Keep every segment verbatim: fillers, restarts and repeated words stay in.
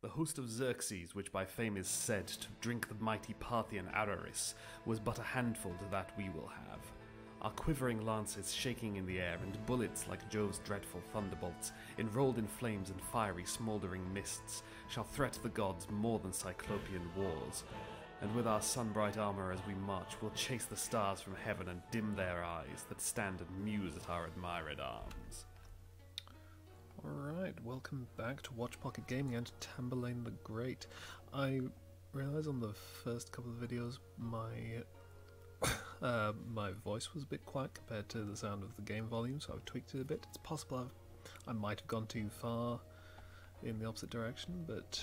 The host of Xerxes, which by fame is said to drink the mighty Parthian Araris, was but a handful to that we will have. Our quivering lances shaking in the air, and bullets like Jove's dreadful thunderbolts, enrolled in flames and fiery smouldering mists, shall threat the gods more than Cyclopean wars. And with our sunbright armour as we march, we'll chase the stars from heaven and dim their eyes, that stand and muse at our admired arms. Alright, welcome back to Watch Pocket Gaming and Tamburlaine the Great. I realised on the first couple of videos my uh, my voice was a bit quiet compared to the sound of the game volume, so I've tweaked it a bit. It's possible I've, I might have gone too far in the opposite direction, but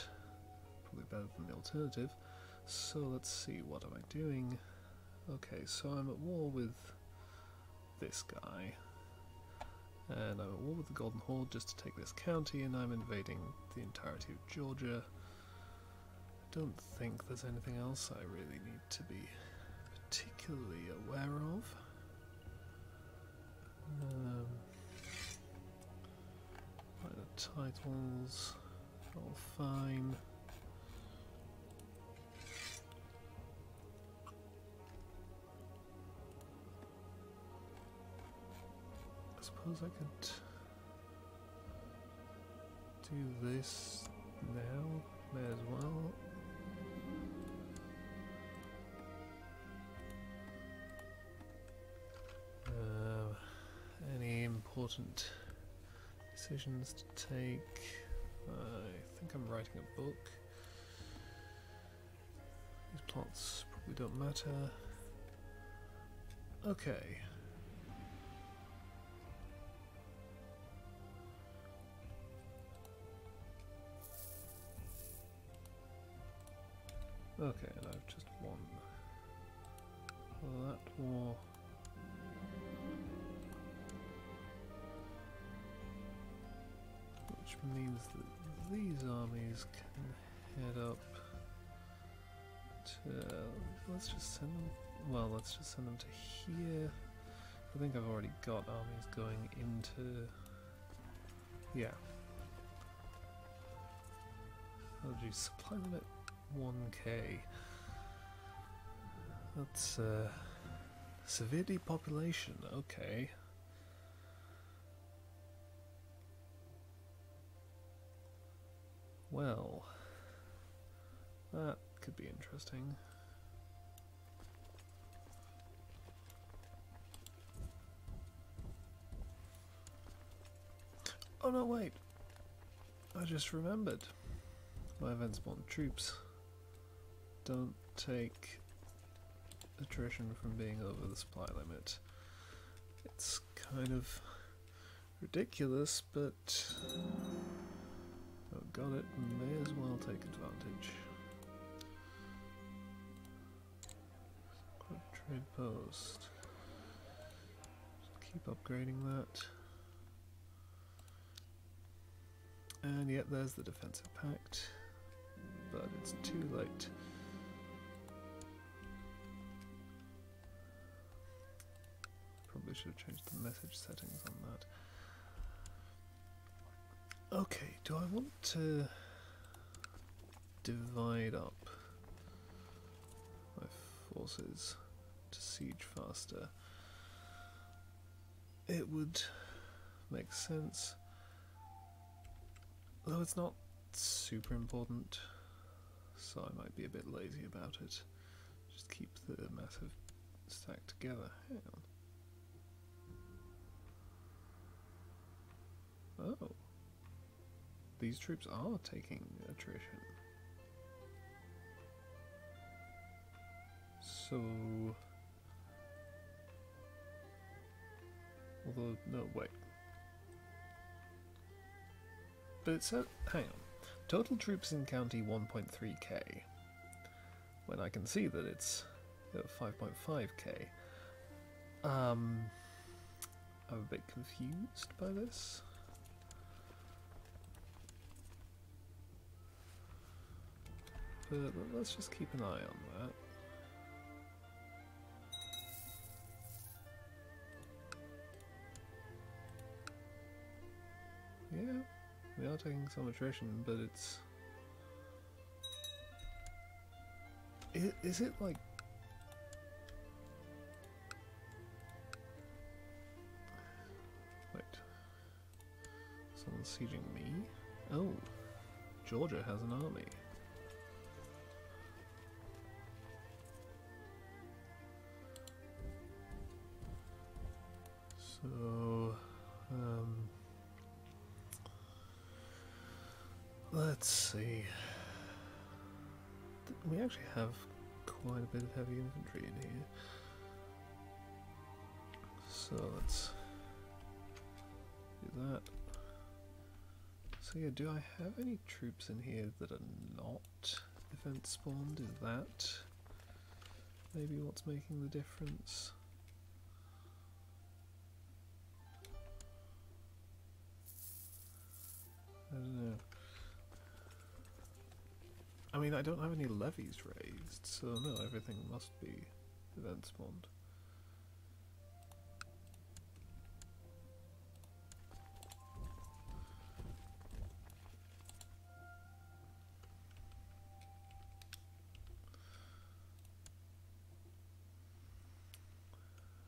probably better than the alternative. So let's see, what am I doing? Okay, so I'm at war with this guy. And I'm at war with the Golden Horde just to take this county, and I'm invading the entirety of Georgia. I don't think there's anything else I really need to be particularly aware of. Um, right, the titles, all fine. I suppose I could do this now, may as well. Uh, any important decisions to take? I think I'm writing a book. These plots probably don't matter. Okay. Okay, and I've just won that war. Which means that these armies can head up to... let's just send them... well, let's just send them to here. I think I've already got armies going into... yeah. Oh geez, supply limit one K. That's uh, severe depopulation, okay. Well, that could be interesting. Oh no, wait! I just remembered. My events spawned troops. Don't take attrition from being over the supply limit. It's kind of ridiculous, but I've got it, may as well take advantage. Quite a trade post. Just keep upgrading that. And yet there's the defensive pact, but it's too late. Probably should have changed the message settings on that. Okay, do I want to divide up my forces to siege faster? It would make sense, though it's not super important, so I might be a bit lazy about it. Just keep the massive stack together. Hang on. Oh, these troops are taking attrition. So, although, no, wait. But it says, hang on, total troops in county one point three K, when I can see that it's at five point five K. Um, I'm a bit confused by this. But let's just keep an eye on that. Yeah, we are taking some attrition, but it's Is, is it like... Wait. Someone's sieging me? Oh. Georgia has an army. So... Um... Let's see. We actually have quite a bit of heavy infantry in here. So let's do that. So yeah, do I have any troops in here that are not event spawned? Is that maybe what's making the difference? I don't know. I mean, I don't have any levies raised, so no, everything must be event spawned.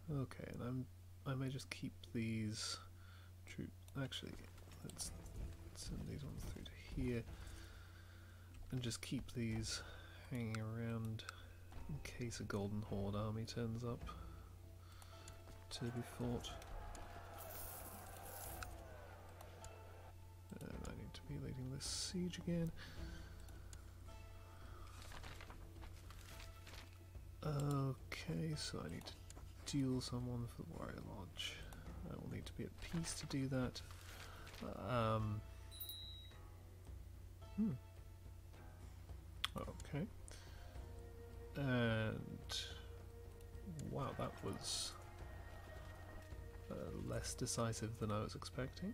Okay, and I'm I may just keep these troops. Actually, let's send these ones through to here. And just keep these hanging around in case a Golden Horde army turns up to be fought. And I need to be leading this siege again. Okay, so I need to duel someone for the Warrior Lodge. I will need to be at peace to do that. Um, hmm. Okay, and wow, that was uh, less decisive than I was expecting.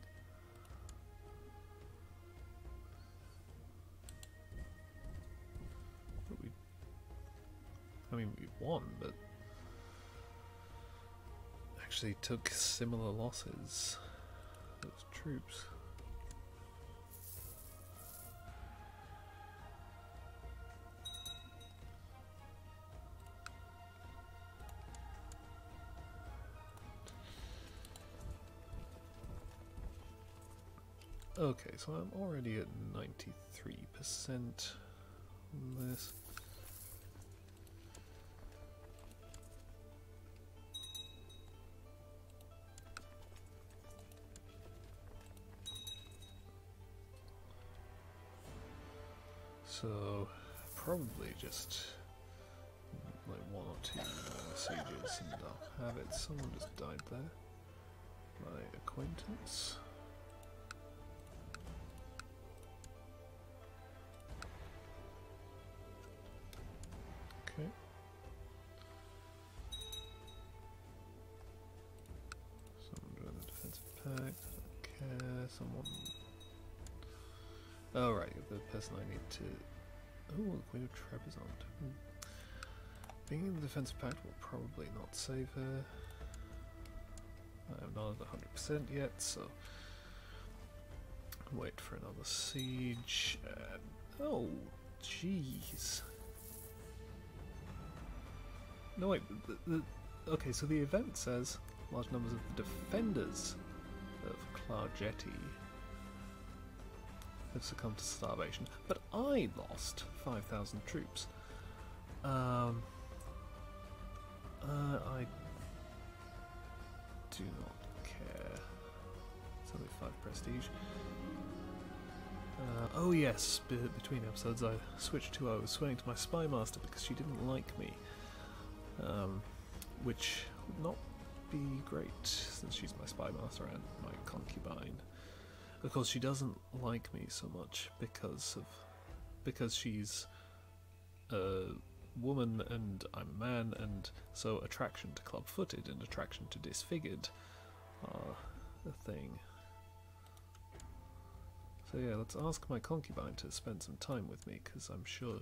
But we, I mean, we won, but actually took similar losses as troops. Okay, so I'm already at ninety-three percent on this. So, probably just like one or two more sieges and I'll have it. Someone just died there. My acquaintance. Someone. Oh right, the person I need to. Oh, the Queen of Trebizond. Hmm. Being in the defensive pact will probably not save her. I'm not at a hundred percent yet, so wait for another siege. And... Oh, jeez. No wait. The, the... Okay, so the event says large numbers of the defenders of Clargetty have succumbed to starvation, but I lost five thousand troops. Um, uh, I do not care. It's only five prestige. Uh, oh yes, be between episodes I switched to I was swearing to my spy master because she didn't like me, um, which not be great since she's my spy master and my concubine. Of course, she doesn't like me so much because of because she's a woman and I'm a man, and so attraction to club-footed and attraction to disfigured are a thing. So yeah, let's ask my concubine to spend some time with me because I'm sure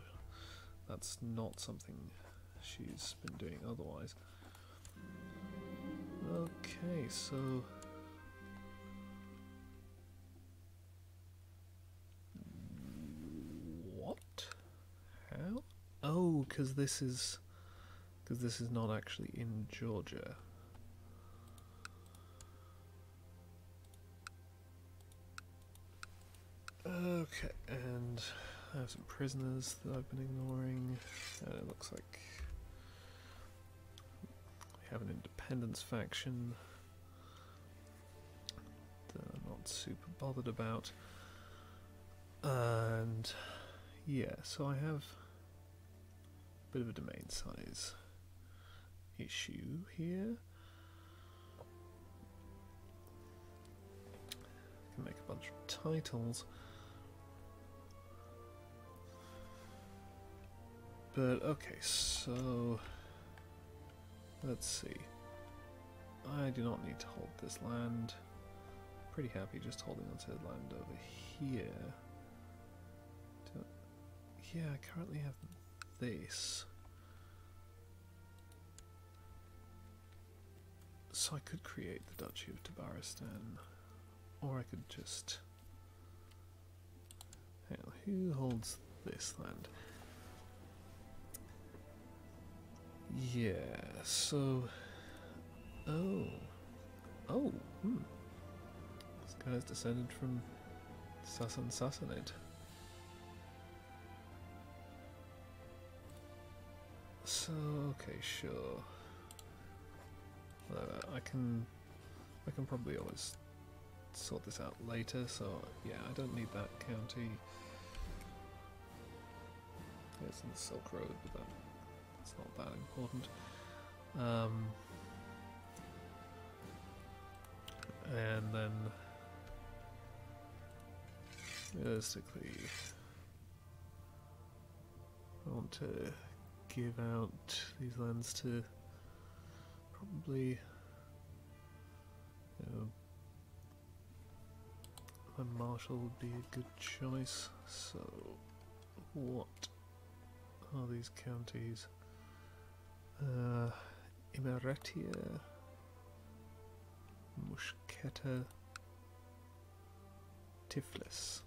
that's not something she's been doing otherwise. Okay, so what? How? Oh, because this is because this is not actually in Georgia. Okay, and I have some prisoners that I've been ignoring, and it looks like we have an independence faction that I'm not super bothered about. And yeah, so I have a bit of a domain size issue here. I can make a bunch of titles. But okay, so let's see. I do not need to hold this land. Pretty happy just holding onto the land over here. Do I, yeah, I currently have this. So I could create the Duchy of Tabaristan, or I could just. Hang on, who holds this land? Yeah, so, oh, oh, hmm, this guy's descended from Sassan Sassanid. So, okay, sure, uh, I can, I can probably always sort this out later, so yeah, I don't need that county. It's in the Silk Road, but that. It's not that important. Um, and then, realistically, I want to give out these lands to probably you know, my marshal would be a good choice. So, what are these counties? Uh, Imeretia, Mushketa, Tiflis.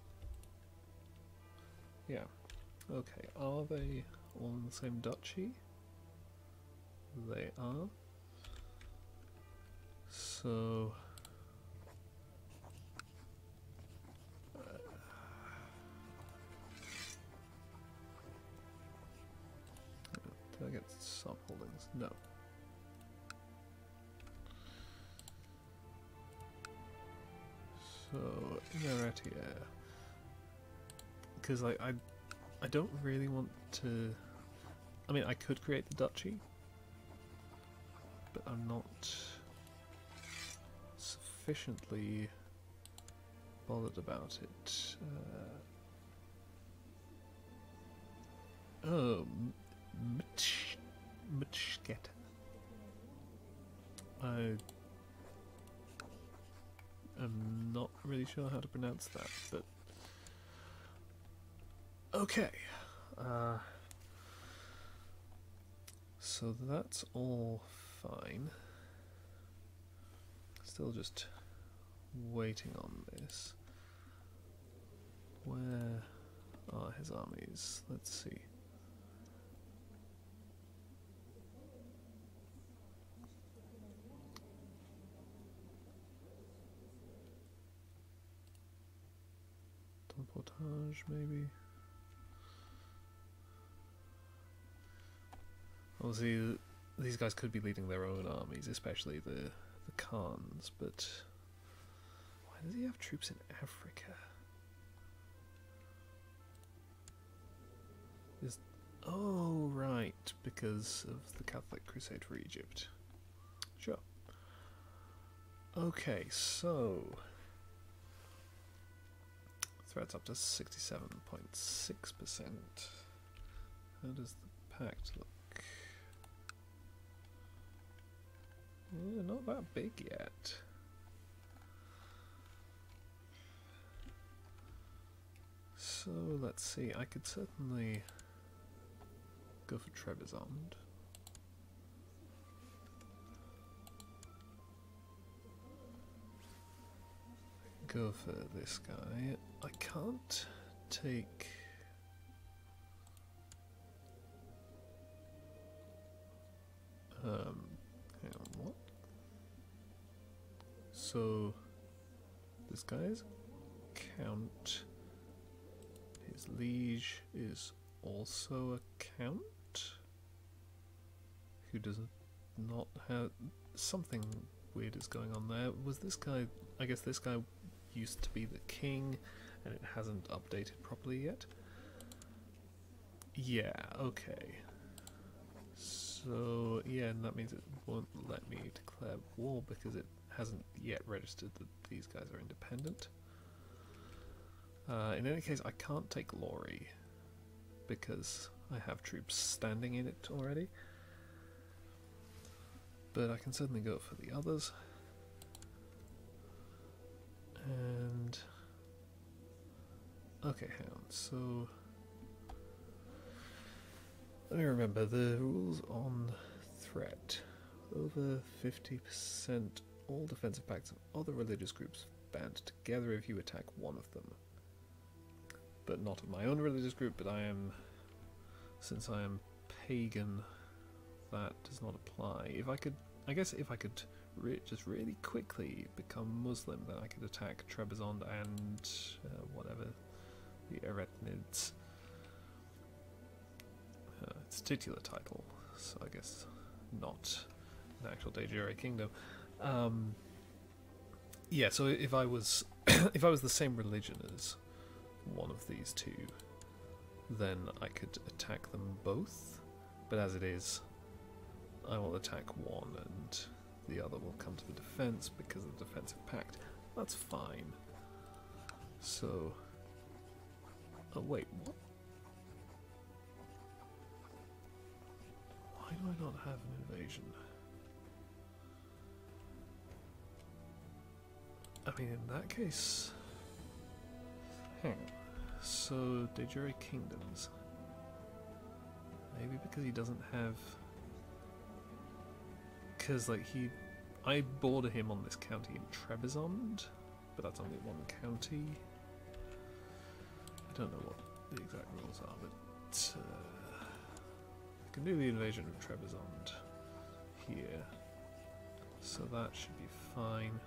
Yeah, okay, are they all in the same duchy? They are. So, uh, did I get subholdings? No. So Eretnids, because like I, I don't really want to. I mean, I could create the duchy, but I'm not sufficiently bothered about it. Uh, oh. Mtschget. I am not really sure how to pronounce that, but okay. Uh, so that's all fine. Still just waiting on this. Where are his armies? Let's see. Portage, maybe. Obviously, these guys could be leading their own armies, especially the the Khans. But why does he have troops in Africa? Is oh right, because of the Catholic Crusade for Egypt. Sure. Okay, so. Threats up to sixty-seven point six percent. How does the pact look? Yeah, not that big yet. So let's see, I could certainly go for Trebizond. Go for this guy. I can't take so this guy's count. His liege is also a count who doesn't not have something weird is going on there. Was this guy? I guess this guy used to be the king, and it hasn't updated properly yet. Yeah. Okay. So yeah, and that means it won't let me declare war because it hasn't yet registered that these guys are independent. Uh, in any case, I can't take Lori because I have troops standing in it already. But I can certainly go for the others. And okay, hang on. So let me remember the rules on threat. Over fifty percent all defensive pacts of other religious groups band together if you attack one of them. But not of my own religious group, but I am, since I am pagan, that does not apply. If I could, I guess if I could re just really quickly become Muslim, then I could attack Trebizond and uh, whatever, the Eretnids. Uh, it's a titular title, so I guess not an actual de jure kingdom. Um, yeah, so if I was, if I was the same religion as one of these two, then I could attack them both. But as it is, I will attack one and the other will come to the defense because of the defensive pact. That's fine. So... oh wait, what? Why do I not have an invasion? I mean, in that case... hang on. So, de jure kingdoms. Maybe because he doesn't have... because like he, I border him on this county in Trebizond, but that's only one county. I don't know what the exact rules are, but uh, I can do the invasion of Trebizond here, so that should be fine.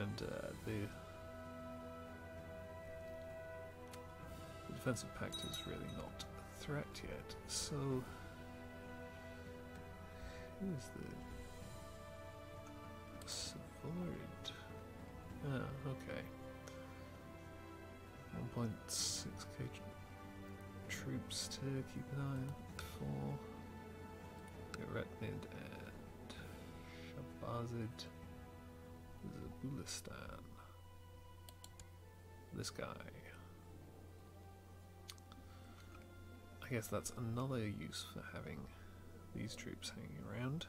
And uh, the, the defensive pact is really not a threat yet, so. Who is the Savoyid? Oh, okay. one point six K troops to keep an eye out for. Eretnid and Shabazzid. Listan. This guy. I guess that's another use for having these troops hanging around.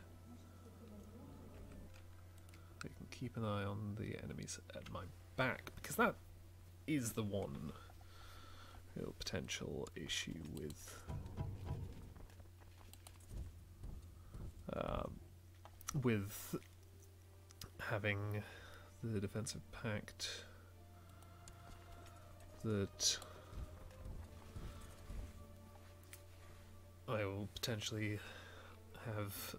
They can keep an eye on the enemies at my back, because that is the one real potential issue with um, with having the defensive pact, that I will potentially have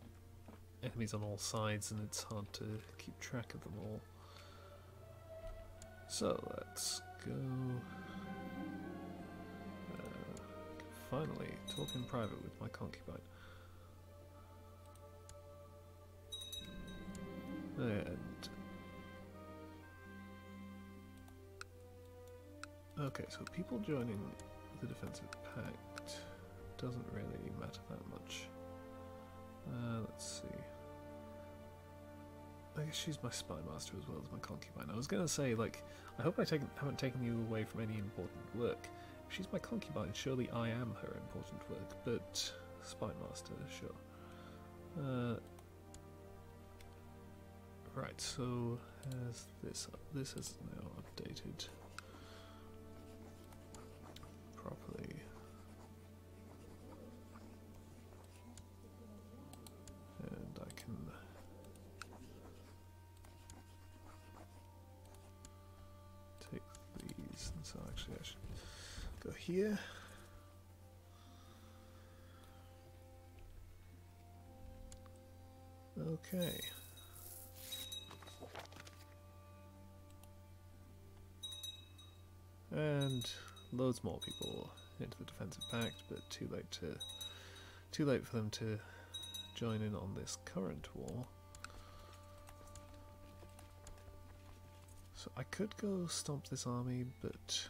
enemies on all sides and it's hard to keep track of them all. So let's go... Uh, finally, talk in private with my concubine. And... okay, so people joining the defensive pact doesn't really matter that much. Uh, let's see. I guess she's my spy master as well as my concubine. I was gonna say, like, I hope I take, haven't taken you away from any important work. If she's my concubine, surely I am her important work, but spy master, sure. Uh, right, so has this up? This is now updated properly. Take these, and so actually I should go here. Okay. and loads more people into the defensive pact, but too late to too late for them to join in on this current war. So I could go stomp this army, but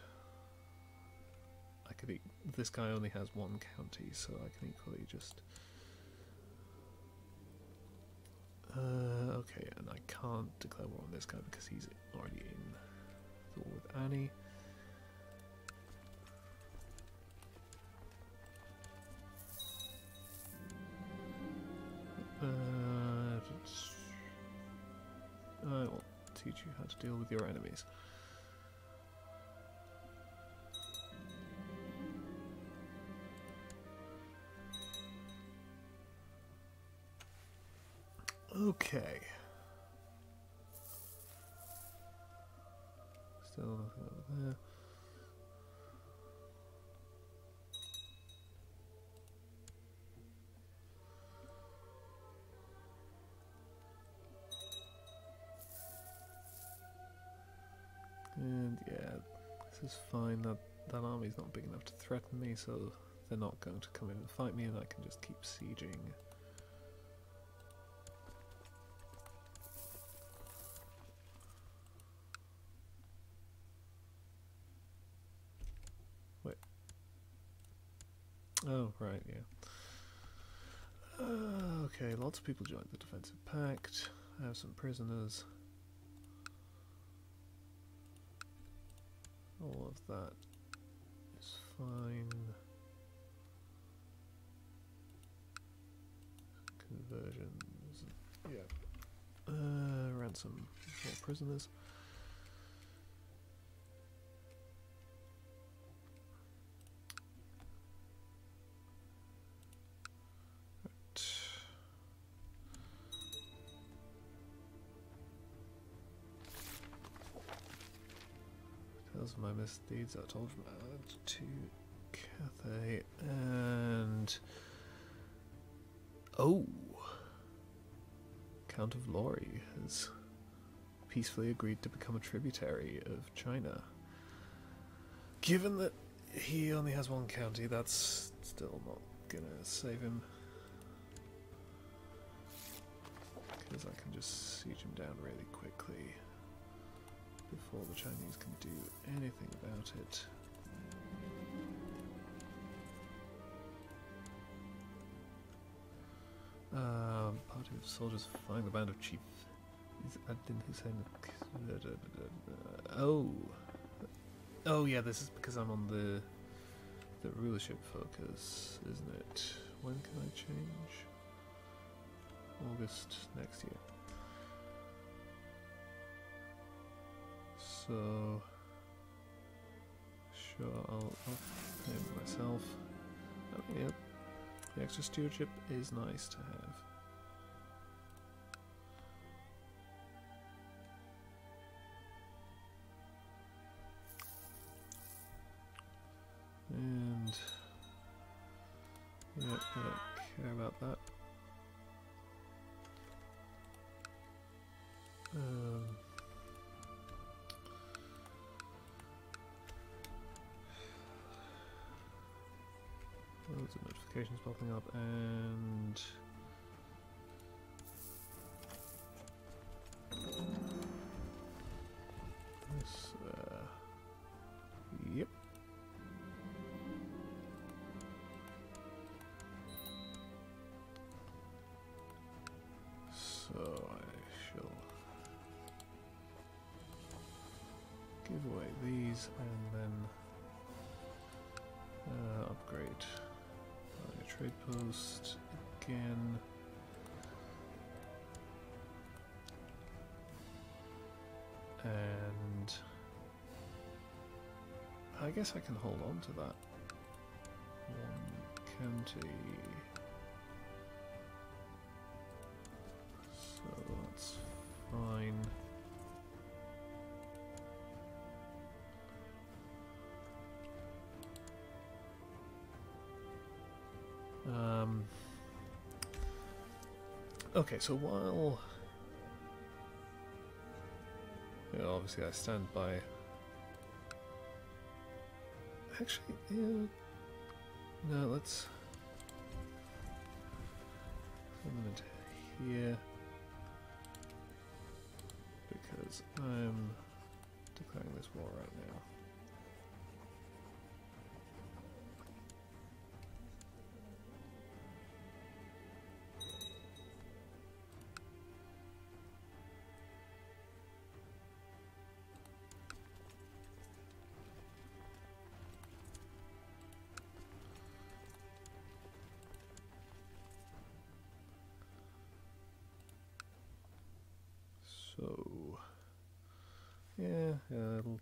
I could e this guy only has one county, so I can equally just Uh, okay, and I can't declare war on this guy because he's already in the war with Annie. Uh, I will teach you how to deal with your enemies. Okay. Still nothing over there. And yeah, this is fine. That that army's not big enough to threaten me, so they're not going to come in and fight me, and I can just keep sieging. Oh, right, yeah. Uh, okay, lots of people joined the defensive pact. I have some prisoners. All of that is fine. Conversions. Yeah. Uh, ransom more prisoners. My misdeeds are told from Ireland to Cathay, and oh, Count of Lori has peacefully agreed to become a tributary of China. Given that he only has one county, that's still not gonna save him, because I can just siege him down really quickly before the Chinese can do anything about it. Uh, party of soldiers find the band of chief. Is Adin Hussein. Oh! Oh yeah, this is because I'm on the the rulership focus, isn't it? When can I change? August next year. So, sure, I'll, I'll name it myself. Oh, yep. The extra stewardship is nice to have. And yeah, I don't care about that. Um. Loads of notifications popping up, and this, uh, yep. So I shall give away these, and then uh, upgrade trade post again. And I guess I can hold on to that one county. So that's fine. Um, okay, so while, you know, obviously I stand by actually, yeah. No, let's send them into here because I'm declaring this war right now.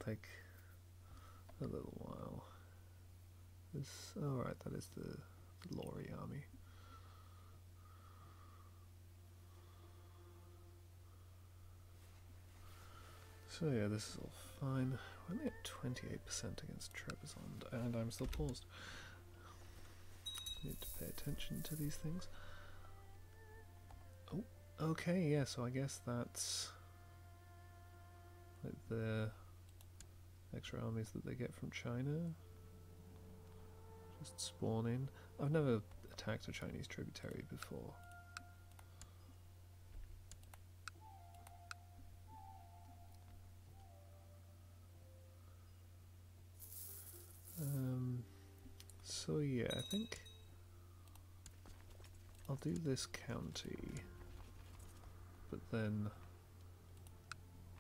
Take a little while. This, all right, that is the, the Lori army. So yeah, this is all fine. We're only at twenty-eight percent against Trebizond, and I'm still paused. Need to pay attention to these things. Oh, okay, yeah. So I guess that's like the extra armies that they get from China just spawn in. I've never attacked a Chinese tributary before. Um, so yeah, I think I'll do this county, but then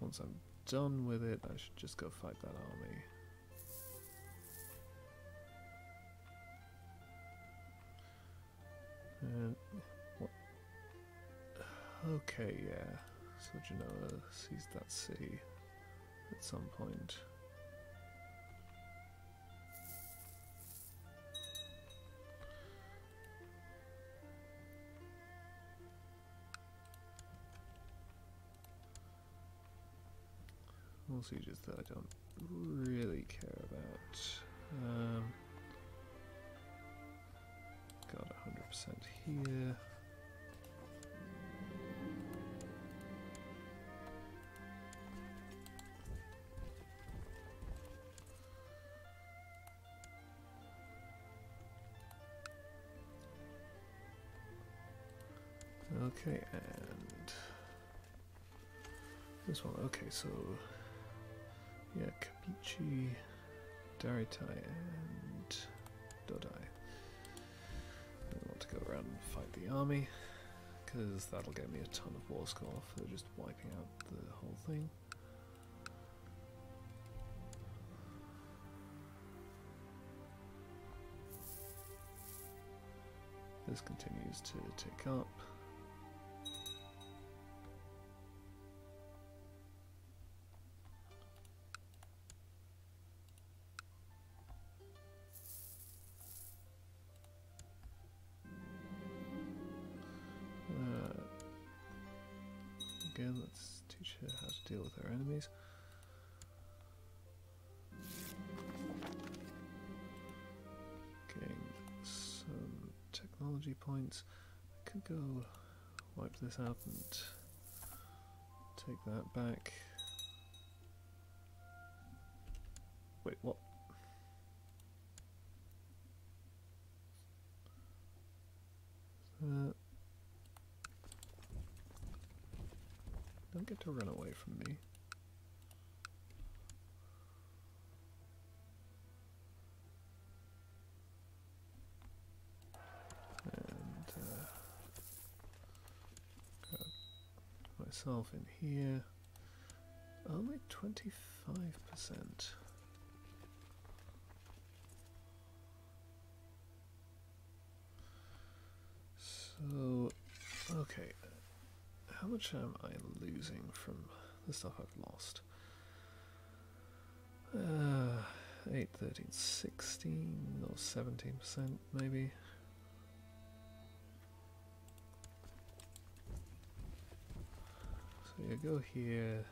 once I'm done with it, I should just go fight that army. And what? Okay, yeah. So Genoa seized that city at some point. Sieges that I don't really care about. Um, got one hundred percent here. Okay, and this one. Okay, so. Yeah, Kabi, Deritai, and Dodai. I want to go around and fight the army, because that'll get me a ton of war score for just wiping out the whole thing. This continues to tick up. How to deal with their enemies. Getting some technology points. I could go wipe this out and take that back. Wait, what? Uh, Don't get to run away from me. And uh, grab myself in here. Only twenty-five percent. So okay. How much am I losing from the stuff I've lost? Uh, eight, thirteen, sixteen, or seventeen percent maybe? So you go here.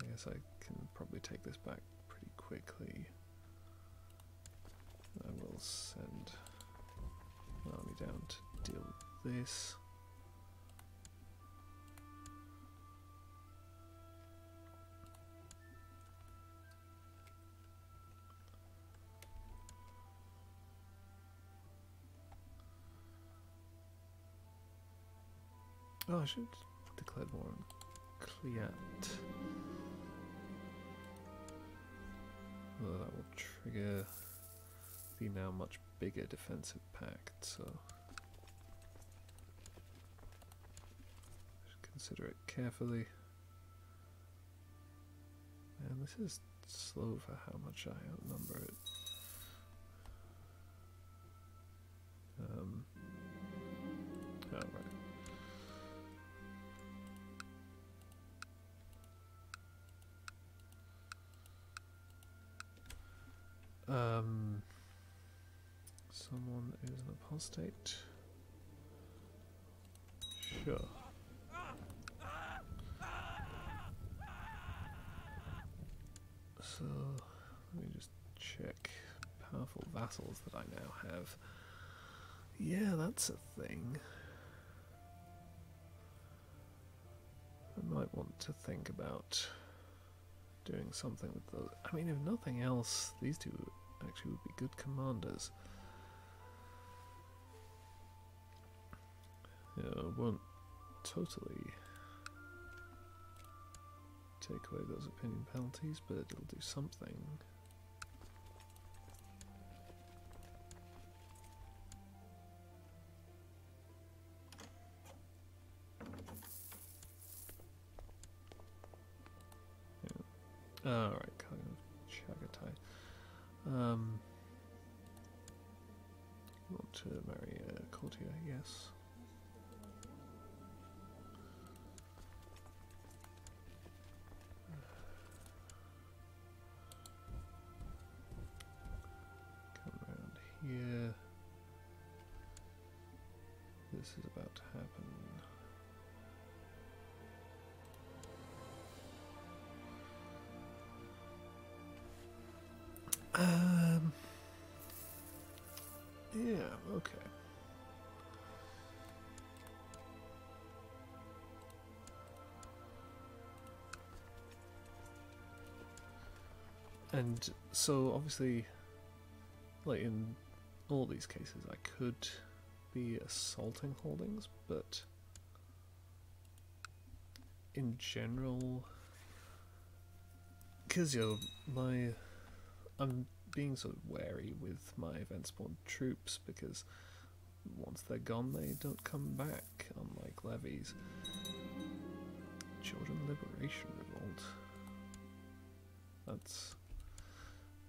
I guess I can probably take this back pretty quickly. I will send an army down to deal with this. Oh, I should declare war on Cleat. Although that will trigger the now much bigger defensive pact, so I should consider it carefully. And this is slow for how much I outnumber it. Um, oh, right. Um, someone is an apostate. Sure. So let me just check powerful vassals that I now have. Yeah, that's a thing. I might want to think about doing something with those. I mean, if nothing else, these two actually would be good commanders. Yeah, I won't totally take away those opinion penalties, but it'll do something. Alright, kind of Chagatai. Um, you want to marry a courtier, yes. Come around here. This is about to happen. Um, yeah, okay. And so obviously, like in all these cases, I could be assaulting holdings, but in general, because you know, my I'm being sort of wary with my event-spawn troops because once they're gone, they don't come back, unlike levies. Georgian Liberation Revolt. That's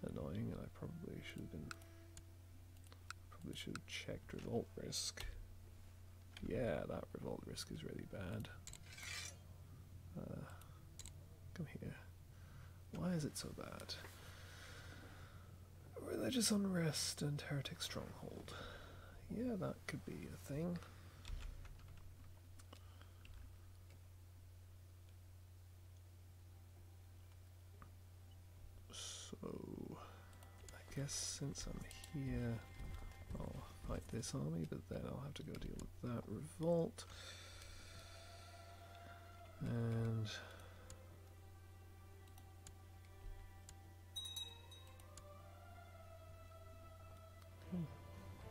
annoying, and I probably should have been. Probably should have checked revolt risk. Yeah, that revolt risk is really bad. Uh, come here. Why is it so bad? Religious unrest and heretic stronghold. Yeah, that could be a thing. So, I guess since I'm here, I'll fight this army, but then I'll have to go deal with that revolt. And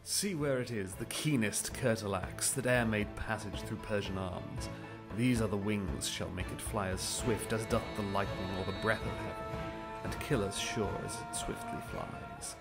see where it is, the keenest curtalax that e'er made passage through Persian arms. These are the wings shall make it fly as swift as doth the lightning or the breath of heaven, and kill as sure as it swiftly flies.